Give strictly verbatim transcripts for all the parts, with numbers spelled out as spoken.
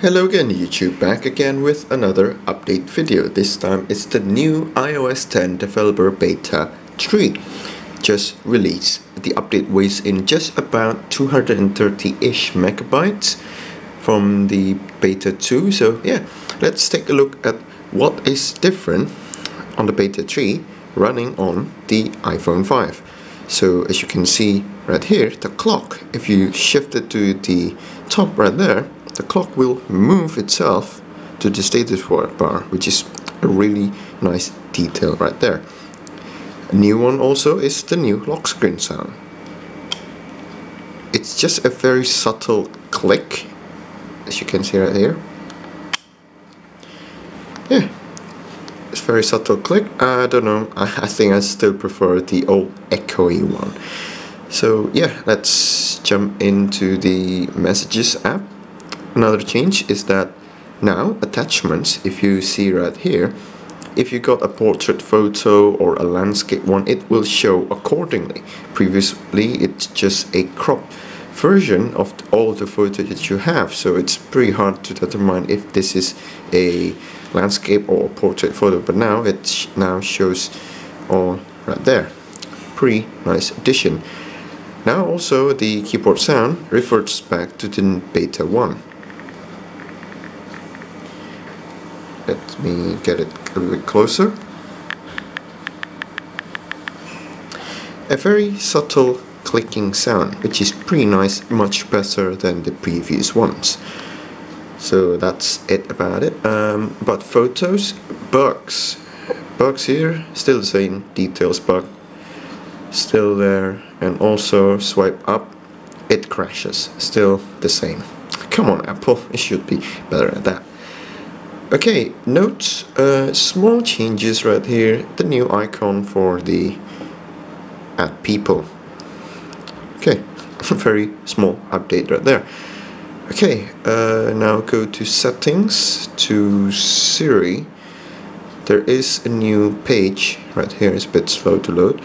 Hello again, YouTube, back again with another update video. This time it's the new i O S ten developer beta three just released. The update weighs in just about two hundred thirty-ish megabytes from the beta two. So yeah, let's take a look at what is different on the beta three running on the iPhone five. So as you can see right here, the clock, if you shift it to the top right there, the clock will move itself to the status bar, which is a really nice detail right there. A new one also is the new lock screen sound. It's just a very subtle click, as you can see right here. Yeah, it's very subtle click. I don't know, I, I think I still prefer the old echoey one. So yeah, let's jump into the Messages app. Another change is that now attachments, if you see right here, if you got a portrait photo or a landscape one, it will show accordingly. Previously, it's just a crop version of all the photos that you have, so it's pretty hard to determine if this is a landscape or a portrait photo, but now it now shows all right there. Pretty nice addition. Now also the keyboard sound reverts back to the beta one. Let me get it a little bit closer. A very subtle clicking sound, which is pretty nice, much better than the previous ones. So that's it about it. Um, but photos, bugs. Bugs here, still the same details bug. Still there. And also swipe up, it crashes. Still the same. Come on, Apple, it should be better at that. Okay, note uh, small changes right here, the new icon for the add people. Okay, very small update right there. Okay, uh, now go to settings, to Siri. There is a new page right here, it's a bit slow to load.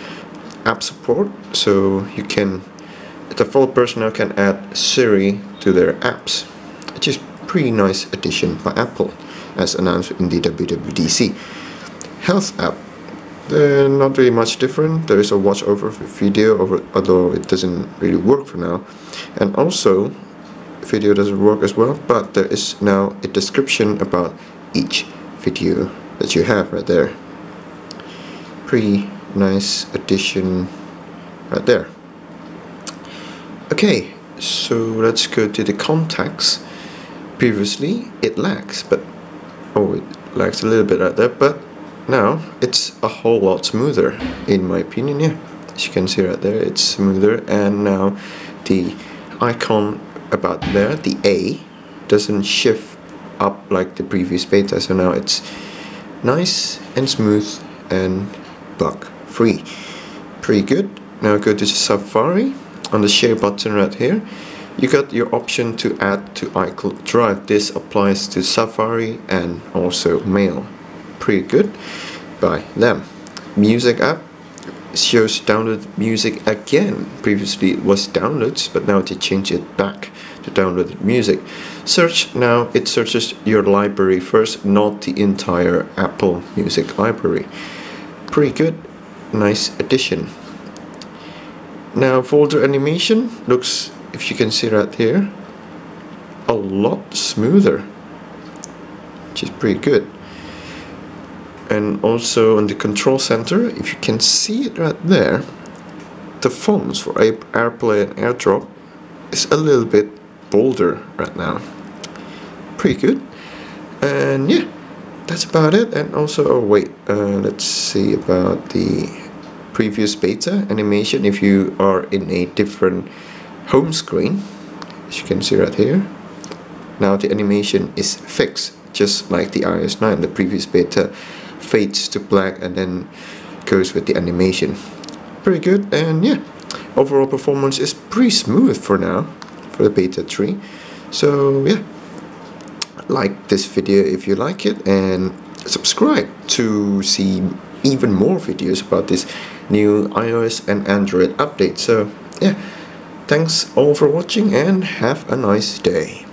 App support, so you can, developers now can add Siri to their apps, which is pretty nice addition by Apple, as announced in the W W D C. Health app, they're not really much different. There is a watch over video, over, although it doesn't really work for now. And also, video doesn't work as well, but there is now a description about each video that you have right there. Pretty nice addition right there. Okay, so let's go to the contacts. Previously it lags, but oh, it lags a little bit right there, but now it's a whole lot smoother in my opinion. Yeah, as you can see right there, it's smoother, and now the icon about there, the A, doesn't shift up like the previous beta, so now it's nice and smooth and bug free. Pretty good. Now go to Safari. On the share button right here, you got your option to add to iCloud Drive. This applies to Safari and also Mail. Pretty good by them. Music app shows download music again. Previously it was downloads, but now they change it back to downloaded music. Search, now it searches your library first, not the entire Apple Music library. Pretty good, nice addition. Now folder animation looks, if you can see right here, a lot smoother, which is pretty good. And also on the control center, if you can see it right there, the fonts for AirPlay and AirDrop is a little bit bolder right now. Pretty good. And yeah, that's about it. And also, oh wait, uh, let's see about the previous beta animation. If you are in a different home screen, as you can see right here, now the animation is fixed, just like the i O S nine. The previous beta fades to black and then goes with the animation. Pretty good. And yeah, overall performance is pretty smooth for now, for the beta three. So yeah, like this video if you like it, and subscribe to see even more videos about this new iOS and Android update. So yeah, thanks all for watching and have a nice day.